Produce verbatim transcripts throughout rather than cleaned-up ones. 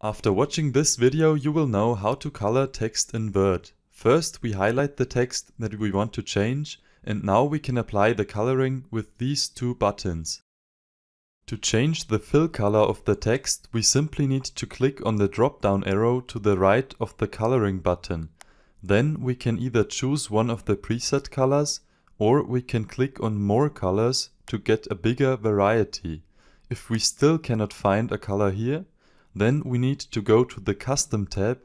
After watching this video, you will know how to color text in Word. First, we highlight the text that we want to change, and now we can apply the coloring with these two buttons. To change the fill color of the text, we simply need to click on the drop-down arrow to the right of the coloring button. Then we can either choose one of the preset colors, or we can click on more colors to get a bigger variety. If we still cannot find a color here, then we need to go to the Custom tab,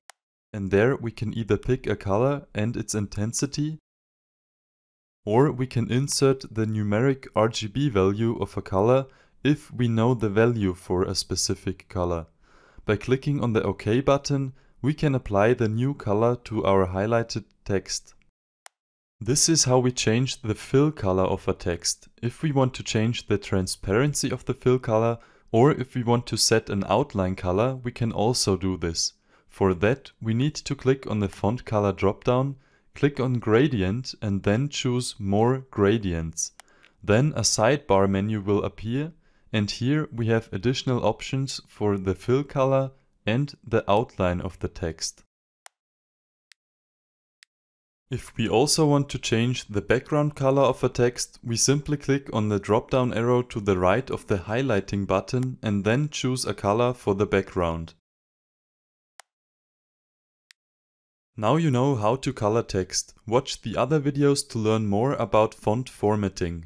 and there we can either pick a color and its intensity, or we can insert the numeric R G B value of a color if we know the value for a specific color. By clicking on the OK button, we can apply the new color to our highlighted text. This is how we change the fill color of a text. If we want to change the transparency of the fill color, or if we want to set an outline color, we can also do this. For that, we need to click on the font color dropdown, click on gradient, and then choose more gradients. Then a sidebar menu will appear, and here we have additional options for the fill color and the outline of the text. If we also want to change the background color of a text, we simply click on the drop-down arrow to the right of the highlighting button and then choose a color for the background. Now you know how to color text. Watch the other videos to learn more about font formatting.